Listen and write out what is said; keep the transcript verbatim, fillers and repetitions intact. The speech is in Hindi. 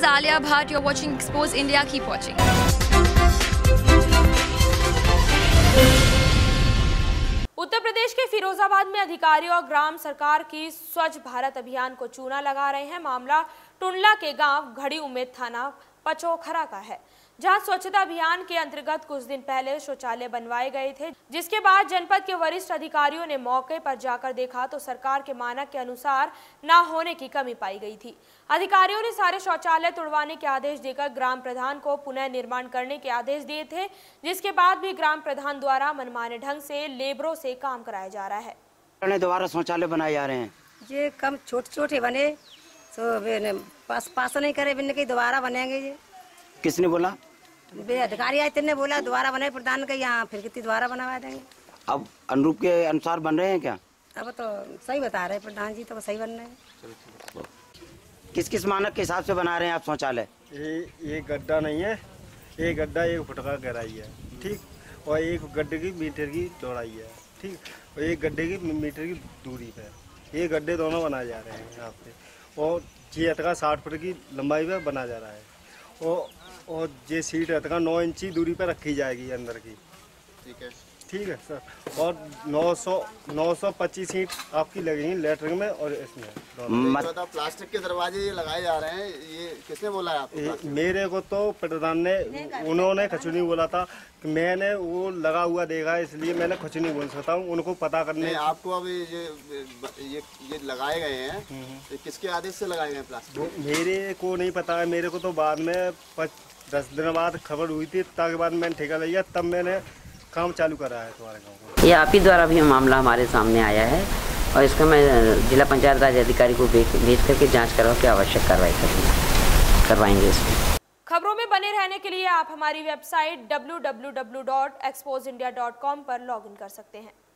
is Aaliya Bhart. You're watching Expose India. Keep watching. Uttar Pradesh के फिरोजाबाद में अधिकारियों और ग्राम सरकार की स्वच्छ भारत अभियान को चूना लगा रहे हैं। मामला टुंडला के गांव घड़ी उमेद थाना पचोखरा का है, जहां स्वच्छता अभियान के अंतर्गत कुछ दिन पहले शौचालय बनवाए गए थे, जिसके बाद जनपद के वरिष्ठ अधिकारियों ने मौके पर जाकर देखा तो सरकार के मानक के अनुसार न होने की कमी पाई गई थी। अधिकारियों ने सारे शौचालय तुड़वाने के आदेश देकर ग्राम प्रधान को पुनः निर्माण करने के आदेश दिए थे, जिसके बाद भी ग्राम प्रधान द्वारा मनमाने ढंग से लेबरों से काम कराया जा रहा है। दोबारा शौचालय बनाए जा रहे हैं, ये कम छोटे छोटे बने तो पास पास नहीं करे, बिन के दोबारा बनेंगे। ये किसने बोला? अधिकारी आए थे, बोला दोबारा बनाए प्रधान के यहाँ, फिर कितनी दोबारा बनवा देंगे। अब अनुरूप के अनुसार बन रहे हैं क्या? अब तो सही बता रहे प्रधान जी, तो सही बन रहे हैं। किस किस मानक के हिसाब से बना रहे हैं आप शौचालय? ये एक गड्ढा नहीं है, एक गड्ढा एक फुट का गहराई है, ठीक, और एक गड्ढे की मीटर की चौड़ाई है, ठीक, और एक गड्ढे की मीटर की दूरी पे ये गड्ढे दोनों बनाए जा रहे हैं यहाँ पे। और ये अटका साठ फुट की लंबाई पे बना जा रहा है, और और ये सीट अटका नौ इंची दूरी पर रखी जाएगी अंदर की, ठीक है ठीक है सर। और नौ सौ पच्चीस सीट आपकी लगेगी लेटरिन में और इसमें। मतलब प्लास्टिक के दरवाजे ये लगाए जा रहे हैं, ये किसने बोला है आपको? मेरे को तो प्रधान ने, उन्होंने खचुनी बोला था, मैंने वो लगा हुआ देखा इसलिए मैंने खचुनी बोल सकता हूँ, उनको पता करने। आपको अब ये ये ये लगाए गए हैं, किसके आदेश से लगाए गए प्लास्टिक? मेरे को नहीं पता है, मेरे को तो बाद में दस दिन बाद खबर हुई थी, ताकि बाद मैंने ठेका लिया, तब मैंने काम चालू कर रहा है तुम्हारे गाँव को। ये आप ही द्वारा भी मामला हमारे सामने आया है और इसका मैं जिला पंचायत राज अधिकारी को भेज करके जांच करवा के आवश्यक कार्रवाई करेंगे करवाएंगे इसमें। खबरों में बने रहने के लिए आप हमारी website W W W dot expose India dot com पर लॉग इन कर सकते हैं।